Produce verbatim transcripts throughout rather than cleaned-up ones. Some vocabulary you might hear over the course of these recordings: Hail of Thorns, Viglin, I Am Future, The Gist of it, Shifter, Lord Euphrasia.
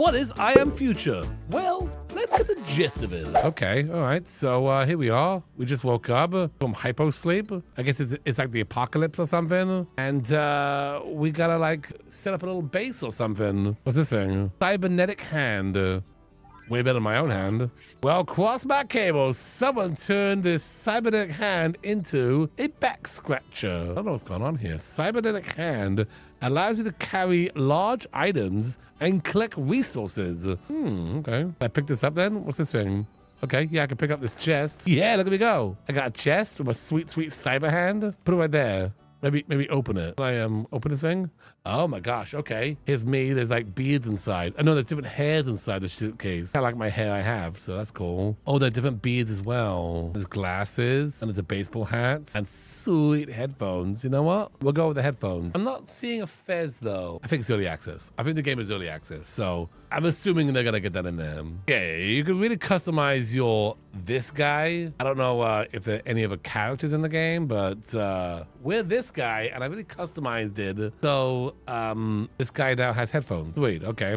What is I Am Future? Well, let's get the gist of it. Okay, all right. So uh, here we are. We just woke up from hypo sleep. I guess it's, it's like the apocalypse or something. And uh, we gotta like set up a little base or something. What's this thing? Cybernetic hand. Way better than my own hand. Well, cross my cables. Someone turned this cybernetic hand into a back scratcher. I don't know what's going on here. Cybernetic hand allows you to carry large items and collect resources. Hmm, okay. Can I pick this up then? What's this thing? Okay, yeah, I can pick up this chest. Yeah, look at me go. I got a chest with my sweet, sweet cyber hand. Put it right there. Maybe maybe open it. Can I um, open this thing? Oh my gosh, okay. Here's me, there's like beads inside. I know there's different hairs inside the suitcase. I like my hair I have, so that's cool. Oh, there are different beads as well. There's glasses, and there's a baseball hat, and sweet headphones. You know what? We'll go with the headphones. I'm not seeing a fez though. I think it's early access. I think the game is early access, so I'm assuming they're gonna get that in there. Okay, you can really customize your this guy. I don't know uh, if there are any other characters in the game, but uh, we're this guy and I really customized it. So um this guy now has headphones. Wait, okay,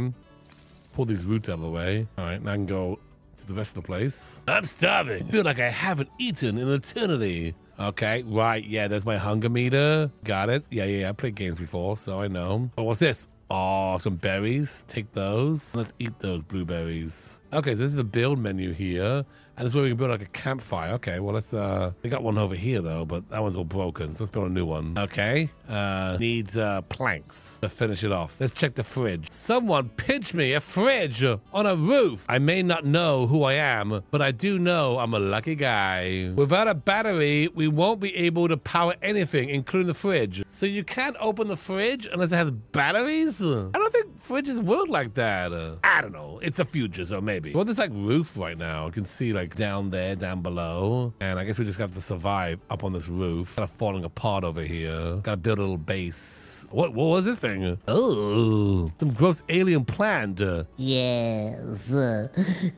pull these roots out of the way. All right, now I can go to the rest of the place. I'm starving. I feel like I haven't eaten in eternity. Okay, right, yeah, there's my hunger meter. Got it. Yeah, yeah, yeah. I played games before, so I know. Oh, what's this? Oh, some berries. Take those. Let's eat those blueberries. Okay, so this is the build menu here. And this is where we can build like a campfire. Okay, well, let's, uh, they got one over here though, but that one's all broken. So let's build a new one. Okay, uh, needs, uh, planks to finish it off. Let's check the fridge. Someone pitch me a fridge on a roof. I may not know who I am, but I do know I'm a lucky guy. Without a battery, we won't be able to power anything, including the fridge. So you can't open the fridge unless it has batteries? I don't think fridges work like that. Uh, I don't know. It's the future, so maybe. Well, there's like roof right now. You can see like, down there, down below, and I guess we just have to survive up on this roof. Kind of falling apart over here. Gotta build a little base. What? What was this thing? Oh, some gross alien plant. Yes,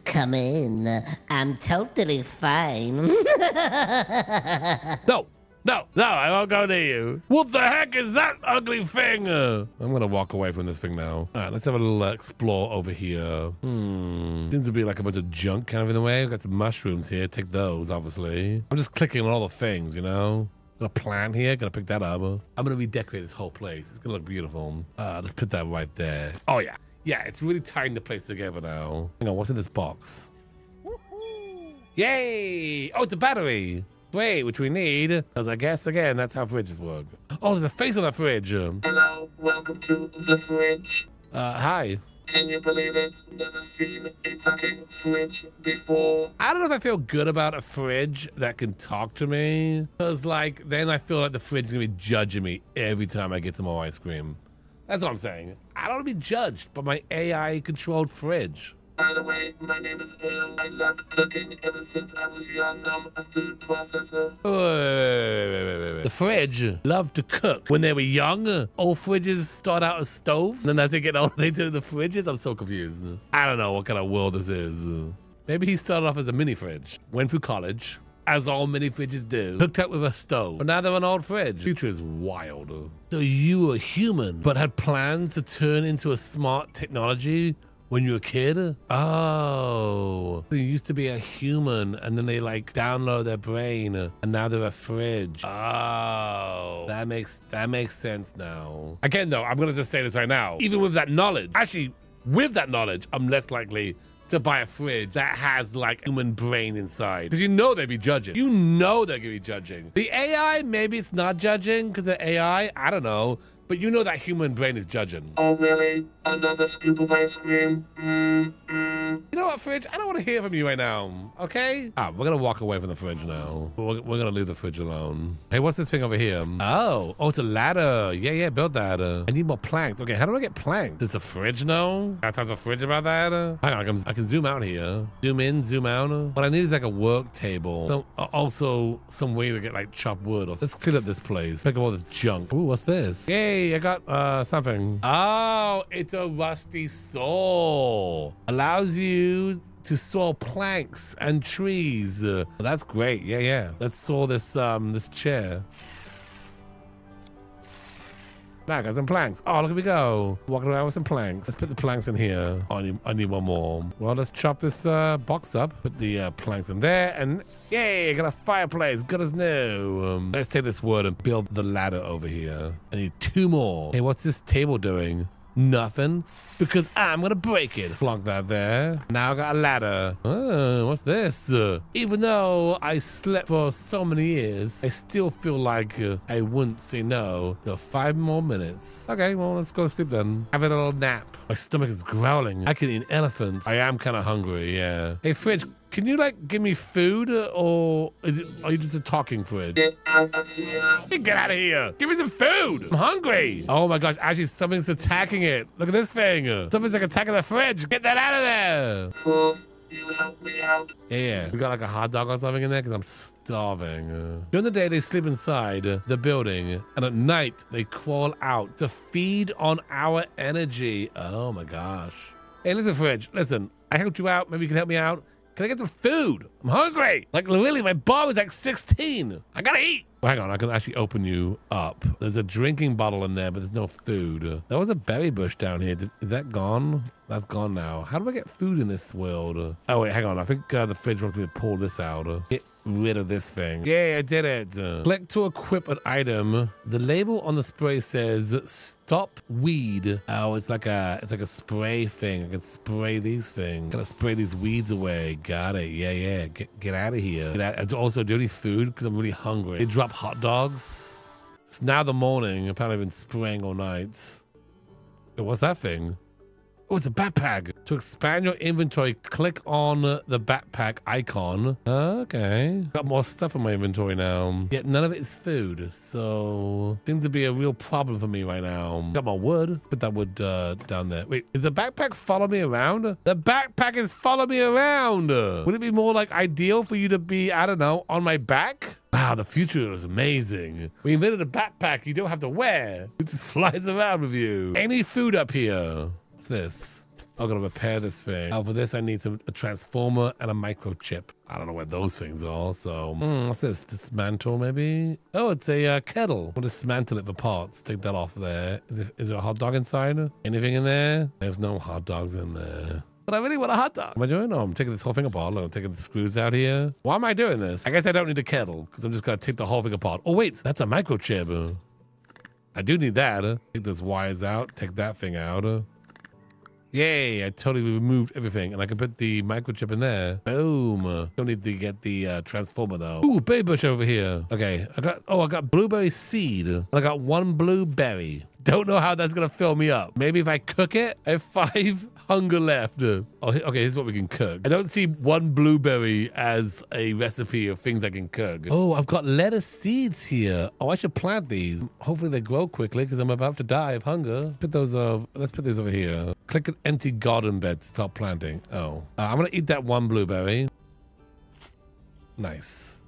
come in. I'm totally fine. No. No, no, I won't go near you. What the heck is that ugly thing? I'm gonna walk away from this thing now. All right, let's have a little uh, explore over here. Hmm, seems to be like a bunch of junk kind of in the way. We've got some mushrooms here, take those, obviously. I'm just clicking on all the things, you know? Got a plant here, gonna pick that up. I'm gonna redecorate this whole place. It's gonna look beautiful. Uh, let's put that right there. Oh yeah, yeah, it's really tying the place together now. Hang on, what's in this box? Woohoo! Yay, oh, it's a battery. Wait, which we need, because I guess, again, that's how fridges work. Oh, there's a face on the fridge. Hello, welcome to the fridge. Uh, hi. Can you believe it? Never seen a talking fridge before. I don't know if I feel good about a fridge that can talk to me, because, like, then I feel like the fridge is going to be judging me every time I get some more ice cream. That's what I'm saying. I don't want to be judged by my A I-controlled fridge. By the way, my name is Ale. I love cooking ever since I was young. I'm a food processor. Wait, wait, wait, wait, wait. The fridge loved to cook when they were young. Old fridges start out as stoves, and then as they get older, they do the fridges. I'm so confused. I don't know what kind of world this is. Maybe he started off as a mini fridge, went through college, as all mini fridges do, hooked up with a stove, but now they're an old fridge. Future is wild. So you were human, but had plans to turn into a smart technology? When you were a kid? Oh. So you used to be a human and then they like download their brain and now they're a fridge. Oh. That makes that makes sense now. Again though, I'm gonna just say this right now. Even with that knowledge, actually with that knowledge, I'm less likely to buy a fridge that has like a human brain inside. Because you know they'd be judging. You know they're gonna be judging. The A I, maybe it's not judging because of A I, I don't know. But you know that human brain is judging. Oh, really? Another scoop of ice cream? Mm, mm. You know what, fridge? I don't want to hear from you right now, okay? Ah, we're going to walk away from the fridge now. We're, we're going to leave the fridge alone. Hey, what's this thing over here? Oh, oh, it's a ladder. Yeah, yeah, build that. I need more planks. Okay, how do I get planks? Does the fridge know? Can I talk to the fridge about that? Hang on, I can, I can zoom out here. Zoom in, zoom out. What I need is like a work table. Some, uh, also, some way to get like chopped wood. Let's clean up this place. Pick up all this junk. Ooh, what's this? Yay! I got uh, something. Oh, it's a rusty saw. Allows you to saw planks and trees. Uh, that's great. Yeah, yeah. Let's saw this um this chair. Now I got some planks. Oh, look, here we go. Walking around with some planks. Let's put the planks in here. I need, I need one more. Well, let's chop this uh, box up. Put the uh, planks in there. And yay, got a fireplace. Good as new. Um, let's take this wood and build the ladder over here. I need two more. Hey, what's this table doing? Nothing. Because I'm gonna break it. Plonk that there. Now I got a ladder. Oh, what's this? Uh, even though I slept for so many years, I still feel like uh, I wouldn't say no to five more minutes. Okay, well, let's go to sleep then. Have a little nap. My stomach is growling. I could eat elephants. I am kind of hungry, yeah. Hey, fridge, can you, like, give me food, or is it, are you just a talking fridge? Get out of here. Get out of here. Give me some food. I'm hungry. Oh, my gosh. Actually, something's attacking it. Look at this thing. Something's, like, attacking the fridge. Get that out of there. Cool. You help me out. Yeah, we got like a hot dog or something in there because I'm starving. During the day, they sleep inside the building, and at night, they crawl out to feed on our energy. Oh, my gosh. Hey, listen, fridge. Listen, I helped you out. Maybe you can help me out. Can I get some food? I'm hungry. Like, really, my bar was like sixteen. I gotta eat. Well, hang on, I can actually open you up. There's a drinking bottle in there, but there's no food. There was a berry bush down here. Did, is that gone? That's gone now. How do I get food in this world? Oh, wait, hang on. I think uh, the fridge wants me to pull this out. Get rid of this thing. Yeah, I did it. Uh, click to equip an item. The label on the spray says, stop weed. Oh, it's like a it's like a spray thing. I can spray these things. Gotta spray these weeds away. Got it. Yeah, yeah. Get, get out of here. Get out. Also, do you need food? Because I'm really hungry. They drop hot dogs. It's now the morning. Apparently I've been spraying all night. Hey, what's that thing? Oh, it's a backpack. To expand your inventory, click on the backpack icon. Okay. Got more stuff in my inventory now. Yet none of it is food. So seems to be a real problem for me right now. Got my wood. Put that wood uh, down there. Wait, is the backpack follow me around? The backpack is follow me around. Would it be more like ideal for you to be, I don't know, on my back? Wow, the future is amazing. We invented a backpack you don't have to wear. It just flies around with you. Any food up here? This I'm gonna repair this thing. Oh, for this I need some a transformer and a microchip. I don't know where those things are. So mm, what's this? Dismantle, maybe. Oh, it's a uh, kettle. We'll dismantle it for parts. Take that off there. Is, it, is there a hot dog inside? Anything in there? There's no hot dogs in there, but I really want a hot dog. Am I doing? No, I'm taking this whole thing apart. Look, I'm taking the screws out here. Why am I doing this? I guess I don't need a kettle because I'm just gonna take the whole thing apart. Oh wait, that's a microchip. I do need that. Take those wires out. Take that thing out. Yay, I totally removed everything. And I can put the microchip in there. Boom. Don't need to get the uh, transformer though. Ooh, berry bush over here. Okay, I got, oh, I got blueberry seed. And I got one blueberry. Don't know how that's gonna fill me up. Maybe if I cook it, I have five hunger left. Oh, okay, here's what we can cook. I don't see one blueberry as a recipe of things I can cook. Oh, I've got lettuce seeds here. Oh, I should plant these. Hopefully they grow quickly because I'm about to die of hunger. Put those over, let's put these over here. Click an empty garden bed to start planting. Oh, uh, I'm gonna eat that one blueberry. Nice.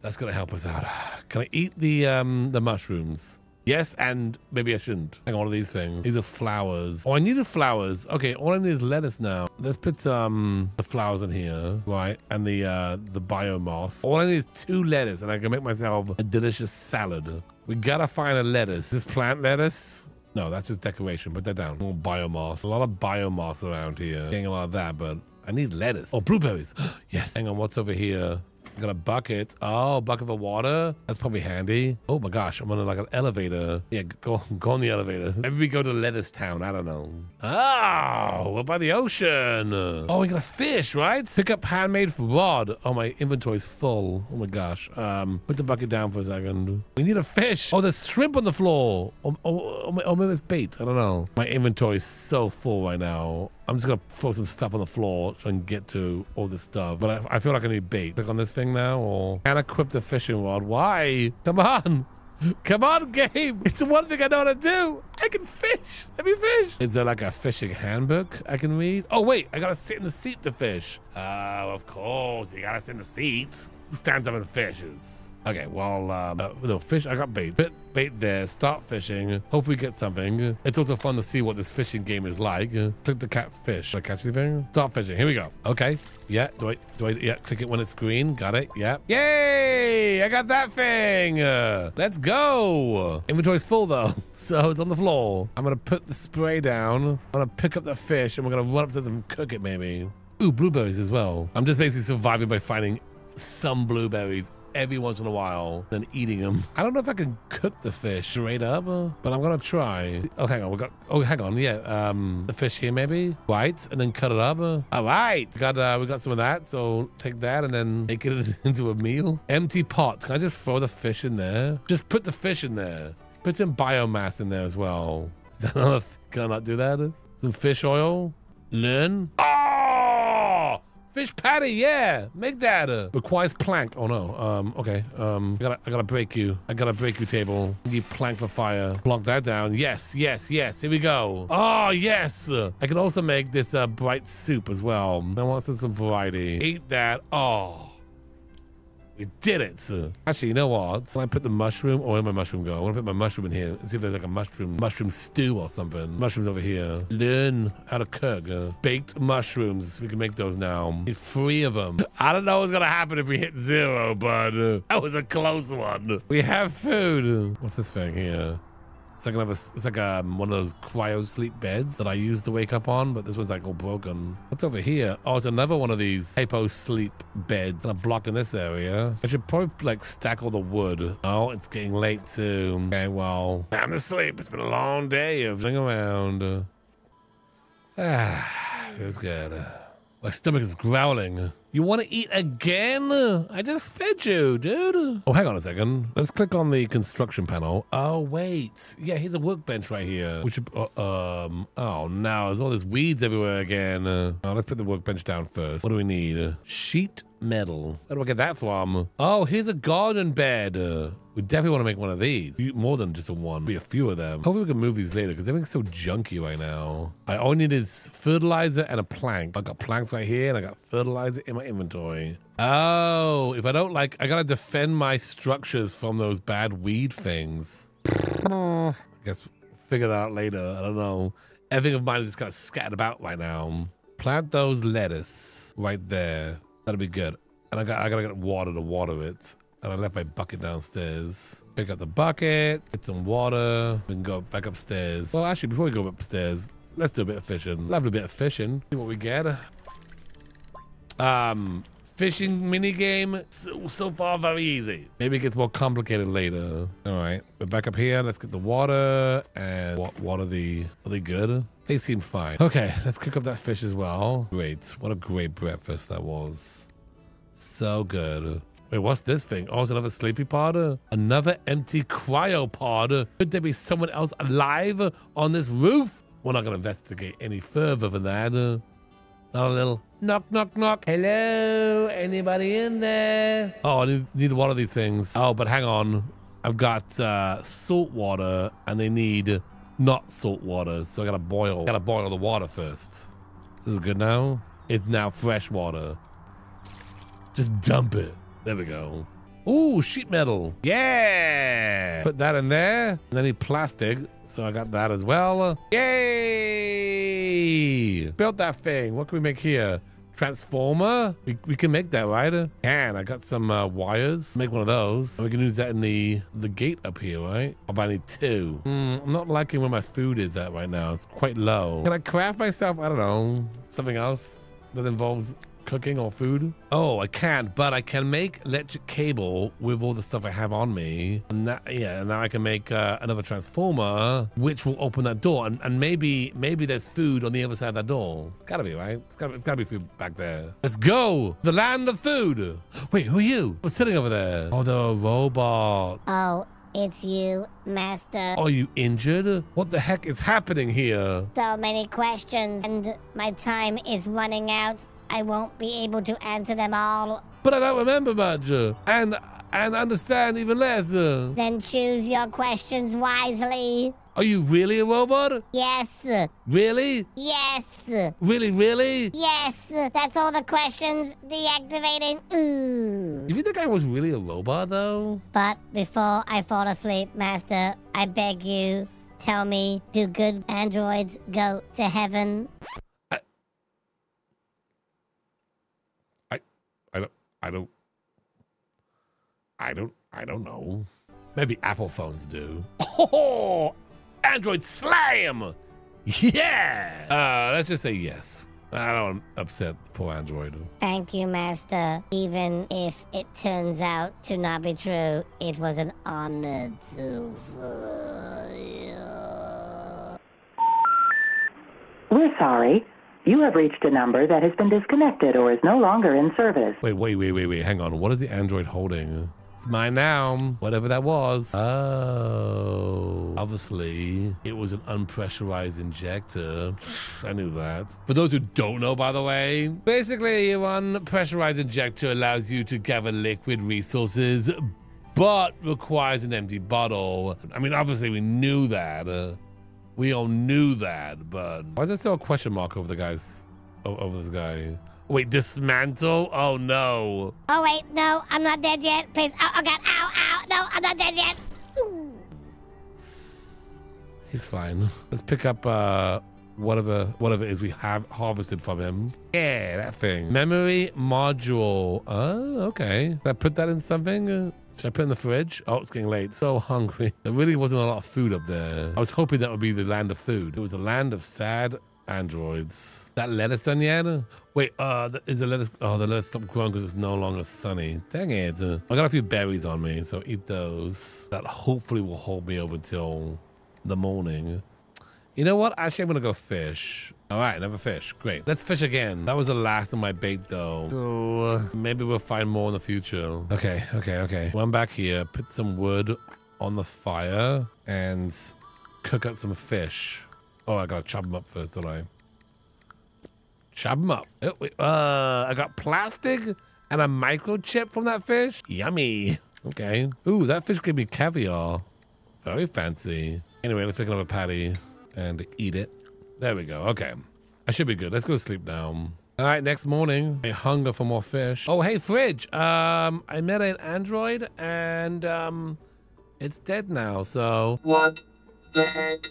That's gonna help us out. Can I eat the um, the mushrooms? Yes, and maybe I shouldn't. Hang on, all of these things. These are flowers. Oh, I need the flowers. Okay, all I need is lettuce now. Let's put um the flowers in here, right? And the uh the biomass. All I need is two lettuce, and I can make myself a delicious salad. We gotta find a lettuce. Is this plant lettuce? No, that's just decoration. Put that down. More biomass. A lot of biomass around here. Getting a lot of that, but I need lettuce. Oh, blueberries. Yes. Hang on, what's over here? I got a bucket. Oh, bucket of water. That's probably handy. Oh my gosh, I'm on like an elevator. Yeah, go, go on the elevator. Maybe we go to Lettuce Town. I don't know. Oh, we're by the ocean. Oh, we got a fish, right? Pick up handmade rod. Oh, my inventory's full. Oh my gosh. Um, put the bucket down for a second. We need a fish. Oh, there's shrimp on the floor. Oh, oh, oh maybe it's bait. I don't know. My inventory's so full right now. I'm just gonna throw some stuff on the floor so I can get to all this stuff. But I, I feel like I need bait. Click on this thing now, or can I equip the fishing rod? Why? Come on. Come on, game. It's the one thing I know how to do. I can fish. Let me fish. Is there like a fishing handbook I can read? Oh, wait. I gotta sit in the seat to fish. Oh, uh, of course. You gotta sit in the seat. Stand up and fishes. Okay, well, um, uh, no, fish, I got bait. Bit bait there, start fishing. Hopefully get something. It's also fun to see what this fishing game is like. Click the cat fish. Did I catch anything? Start fishing, here we go. Okay, yeah, do I, do I, yeah, click it when it's green. Got it, yeah. Yay, I got that thing. Uh, let's go. Inventory's full though, so it's on the floor. I'm gonna put the spray down. I'm gonna pick up the fish and we're gonna run upstairs and cook it maybe. Ooh, blueberries as well. I'm just basically surviving by finding some blueberries every once in a while, then eating them. I don't know if I can cook the fish straight up, but I'm gonna try. Oh, hang on, we got, oh, hang on, yeah, um, the fish here maybe, right, and then cut it up. All right, got, uh, we got some of that, so take that and then make it into a meal. Empty pot, can I just throw the fish in there? Just put the fish in there. Put some biomass in there as well. Is that not a, can I not do that? Some fish oil, learn. Fish patty, yeah, make that. Uh, requires plank. Oh no. Um. Okay. Um. I gotta, I gotta break you. I gotta break you, table. You need plank for fire. Block that down. Yes, yes, yes. Here we go. Oh yes. I can also make this uh, bright soup as well. I want some, some variety. Eat that. Oh, we did it. Actually, you know what? Can I put the mushroom? Or oh, where did my mushroom go? I want to put my mushroom in here and see if there's like a mushroom mushroom stew or something. Mushrooms over here. Learn how to cook. Uh, baked mushrooms. We can make those now. Need three of them. I don't know what's going to happen if we hit zero, but uh, that was a close one. We have food. What's this thing here? It's like, another, it's like um, one of those cryo sleep beds that I used to wake up on, but this one's like all broken. What's over here? Oh, it's another one of these hypo sleep beds. And a block in this area. I should probably like stack all the wood. Oh, it's getting late too. Okay, well, time to sleep. It's been a long day of running around. Ah, feels good. My stomach is growling. You want to eat again? I just fed you, dude. Oh, hang on a second. Let's click on the construction panel. Oh, wait. Yeah, here's a workbench right here. We should, uh, um, oh, no, there's all this weeds everywhere again. Uh, oh, let's put the workbench down first. What do we need? Sheet metal. Where do I get that from? Oh, here's a garden bed. Uh, we definitely want to make one of these. More than just a one. Be a few of them. Hopefully we can move these later because everything's so junky right now. I all need is fertilizer and a plank. I got planks right here and I got fertilizer in my inventory. Oh, if I don't like, I gotta defend my structures from those bad weed things. I guess we'll figure that out later. I don't know. Everything of mine is just kind of scattered about right now. Plant those lettuce right there. That'll be good. And I got, I gotta get water to water it. And I left my bucket downstairs. Pick up the bucket, get some water. We can go back upstairs. Well, actually, before we go upstairs, let's do a bit of fishing. Love a bit of fishing. See what we get. Um, fishing minigame, so, so far very easy. Maybe it gets more complicated later. All right, we're back up here. Let's get the water and what, what are the, are they good? They seem fine. Okay, let's cook up that fish as well. Great, what a great breakfast that was. So good. Wait, what's this thing? Oh, it's another sleepy pod? Another empty cryo pod? Could there be someone else alive on this roof? We're not gonna investigate any further than that. Not a little knock, knock, knock. Hello, anybody in there? Oh, I need, need one of these things. Oh, but hang on. I've got uh, salt water and they need not salt water. So I gotta boil, gotta boil the water first. This is good now. It's now fresh water. Just dump it. There we go. Ooh, sheet metal. Yeah. Put that in there. And then I need plastic. So I got that as well. Yay. Built that thing. What can we make here? Transformer. We, we can make that, right? And I got some uh, wires. Make one of those. We can use that in the, the gate up here, right? Oh, but I need two. Mm, I'm not liking where my food is at right now. It's quite low. Can I craft myself, I don't know, something else that involves cooking or food? Oh, I can't, but I can make electric cable with all the stuff I have on me. And that, yeah, and now I can make uh, another transformer, which will open that door. And, and maybe maybe there's food on the other side of that door. It's gotta be, right? It's gotta, it's gotta be food back there. Let's go! The land of food! Wait, who are you? What's sitting over there? Oh, the robot. Oh, it's you, Master. Are you injured? What the heck is happening here? So many questions, and my time is running out. I won't be able to answer them all. But I don't remember much, and and understand even less. Then choose your questions wisely. Are you really a robot? Yes. Really? Yes. Really, really? Yes. That's all the questions. Deactivating. Ooh. You think I was really a robot, though? But before I fall asleep, Master, I beg you, tell me, do good androids go to heaven? I... I... I don't... I don't... I don't... I don't know. Maybe Apple phones do. Oh! Android slam! Yeah! Uh, let's just say yes. I don't upset the poor android. Thank you, Master. Even if it turns out to not be true, it was an honor to serve. We're sorry. You have reached a number that has been disconnected or is no longer in service. Wait, wait, wait, wait, wait. Hang on. What is the android holding? It's mine now. Whatever that was. Oh. Obviously, it was an unpressurized injector. I knew that. For those who don't know, by the way, basically, an unpressurized injector allows you to gather liquid resources, but requires an empty bottle. I mean, obviously, we knew that. Uh, we all knew that, but... Why is there still a question mark over the guy's... over this guy? Wait, dismantle? Oh, no. Oh, wait, no, I'm not dead yet. Please, oh, oh God, ow, ow, no, I'm not dead yet. Ooh. He's fine. Let's pick up uh, whatever whatever it is we have harvested from him. Yeah, that thing. Memory module. Oh, okay. Did I put that in something? Should I put it in the fridge? Oh, it's getting late. So hungry. There really wasn't a lot of food up there. I was hoping that would be the land of food. It was the land of sad... androids. That lettuce done yet? Wait, uh, is the lettuce... Oh, the lettuce stopped growing because it's no longer sunny. Dang it. I got a few berries on me, so eat those. That hopefully will hold me over till the morning. You know what? Actually, I'm going to go fish. All right, another fish. Great. Let's fish again. That was the last of my bait, though. So uh, maybe we'll find more in the future. Okay, okay, okay. Well, I'm back here. Put some wood on the fire and cook up some fish. Oh, I gotta chop them up first, don't I? Chop them up. Oh, wait. Uh, I got plastic and a microchip from that fish. Yummy. Okay. Ooh, that fish gave me caviar. Very fancy. Anyway, let's pick another patty and eat it. There we go. Okay. I should be good. Let's go to sleep now. All right, next morning. I hunger for more fish. Oh, hey, fridge. Um, I met an android and um, it's dead now, so... What the heck?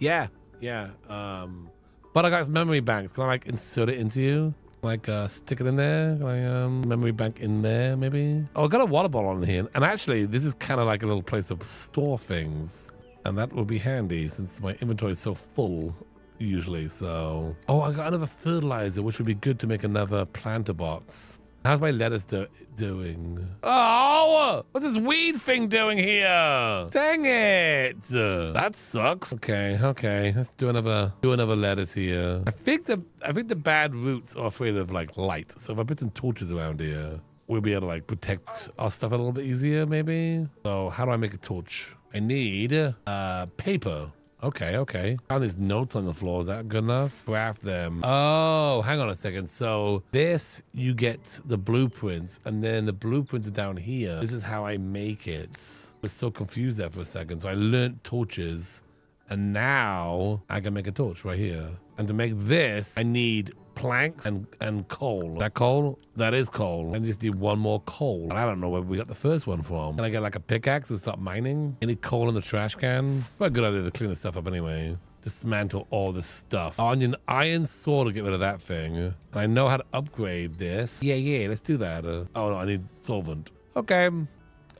Yeah. Yeah, um, but I got memory banks. Can I like insert it into you? Like uh, stick it in there? Can I um, memory bank in there maybe? Oh, I got a water bottle on here. And actually, this is kind of like a little place to store things. And that will be handy since my inventory is so full usually, so. Oh, I got another fertilizer, which would be good to make another planter box. How's my lettuce do doing? Oh, what's this weed thing doing here? Dang it! That sucks. Okay, okay, let's do another do another lettuce here. I think the I think the bad roots are afraid of like light, so if I put some torches around here, we'll be able to like protect our stuff a little bit easier, maybe. So how do I make a torch? I need uh paper. Okay, okay. Found these notes on the floor. Is that good enough? Craft them. Oh, hang on a second. So this, you get the blueprints, and then the blueprints are down here. This is how I make it. I was so confused there for a second. So I learned torches, and now I can make a torch right here. And to make this, I need planks and, and coal. That coal? That is coal. I just need one more coal. And I don't know where we got the first one from. Can I get like a pickaxe and start mining? Any coal in the trash can? What a good idea to clean this stuff up anyway. Dismantle all this stuff. I need an iron sword to get rid of that thing. And I know how to upgrade this. Yeah, yeah, let's do that. Uh, oh no, I need solvent. Okay.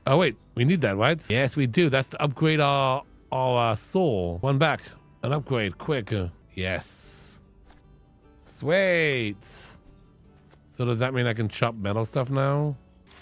Oh wait, we need that, right? Yes, we do. That's to upgrade our, our uh, saw. One back. An upgrade, quick. Yes. Sweet. So does that mean I can chop metal stuff now?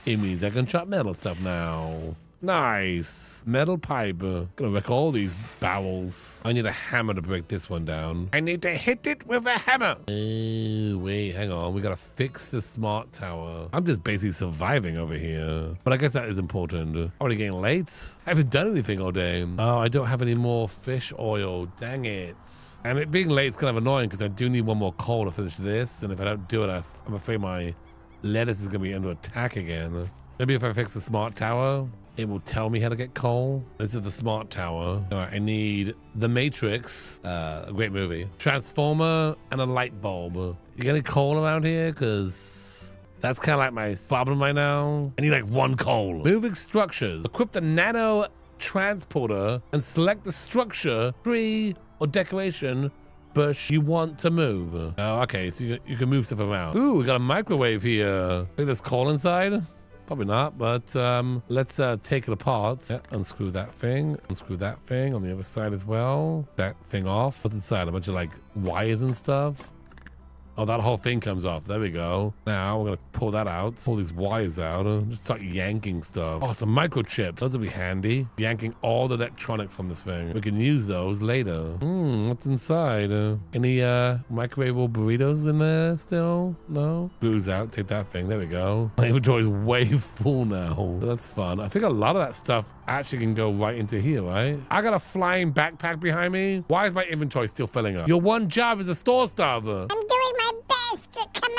It means I can chop metal stuff now. Nice. Metal pipe. Gonna wreck all these barrels. I need a hammer to break this one down. I need to hit it with a hammer. Oh, wait, hang on. We gotta fix the smart tower. I'm just basically surviving over here. But I guess that is important. Already getting late. I haven't done anything all day. Oh, I don't have any more fish oil. Dang it. And it being late is kind of annoying because I do need one more coal to finish this. And if I don't do it, I'm afraid my lettuce is gonna be under attack again. Maybe if I fix the smart tower... It will tell me how to get coal. This is the smart tower. All right, I need the Matrix, uh, a great movie, transformer, and a light bulb. You got any coal around here? Because that's kind of like my problem right now. I need like one coal. Moving structures. Equip the nano transporter and select the structure, tree, or decoration bush you want to move. Oh, okay, so you, you can move stuff around. Ooh, we got a microwave here. Think there's coal inside? Probably not, but um, let's uh, take it apart. Yeah, unscrew that thing, unscrew that thing on the other side as well. That thing off. What's inside? A bunch of like wires and stuff. Oh, that whole thing comes off. There we go. Now we're going to pull that out. Pull these wires out. Just start yanking stuff. Oh, some microchips. Those will be handy. Yanking all the electronics from this thing. We can use those later. Hmm, what's inside? Uh, any uh, microwavable burritos in there still? No? Glue's out. Take that thing. There we go. My inventory is way full now. That's fun. I think a lot of that stuff actually can go right into here, right? I got a flying backpack behind me. Why is my inventory still filling up? Your one job is to store stuff. I'm doing my best. Come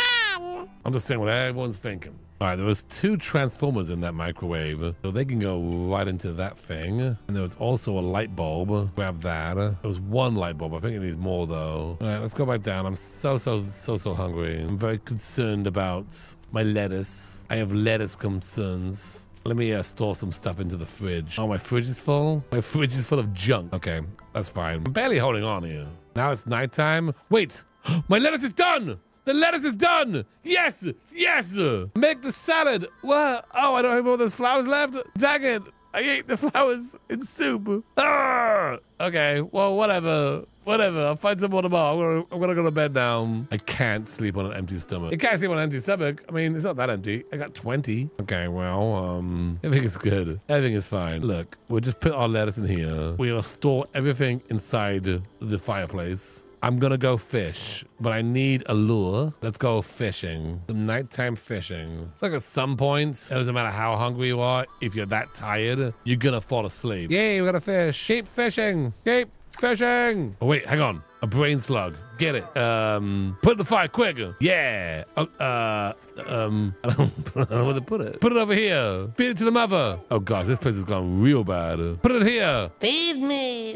on. I'm just saying what everyone's thinking. All right, there was two transformers in that microwave, so they can go right into that thing. And there was also a light bulb. Grab that. There was one light bulb. I think it needs more though. All right, let's go back down. I'm so, so, so, so hungry. I'm very concerned about my lettuce. I have lettuce concerns. Let me uh, store some stuff into the fridge. Oh, my fridge is full? My fridge is full of junk. Okay, that's fine. I'm barely holding on here. Now it's nighttime. Wait, my lettuce is done! The lettuce is done! Yes! Yes! Make the salad! What? Oh, I don't have all those flowers left? Dang it! I ate the flowers in soup. Arrgh! Okay, well, whatever. Whatever. I'll find some more tomorrow. I'm gonna, I'm gonna go to bed now. I can't sleep on an empty stomach. You can't sleep on an empty stomach. I mean, it's not that empty. I got twenty. Okay, well, um, everything is good. Everything is fine. Look, we'll just put our lettuce in here. We'll store everything inside the fireplace. I'm gonna go fish, but I need a lure. Let's go fishing. Some nighttime fishing. Like at some points, it doesn't matter how hungry you are, if you're that tired, you're gonna fall asleep. Yay, we got a fish. Keep fishing, keep fishing. Oh wait, hang on, a brain slug. Get it. Um, put it in the fire quick. Yeah. Uh, uh um, I don't, I don't know where to put it. Put it over here. Feed it to the mother. Oh gosh, this place has gone real bad. Put it here. Feed me.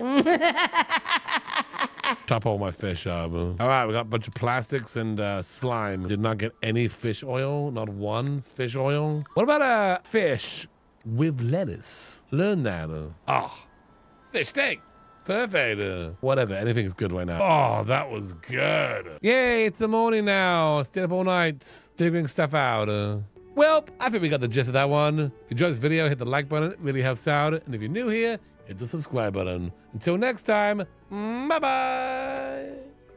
Chop all my fish up. All right, we got a bunch of plastics and uh, slime. Did not get any fish oil, not one fish oil. What about a uh, fish with lettuce? Learn that. Ah, oh, fish steak. Perfect. Uh, whatever, anything's good right now. Oh, that was good. Yay, it's the morning now. Stayed up all night figuring stuff out. Uh, well, I think we got the gist of that one. If you enjoyed this video, hit the like button. It really helps out. And if you're new here, hit the subscribe button. Until next time, bye-bye.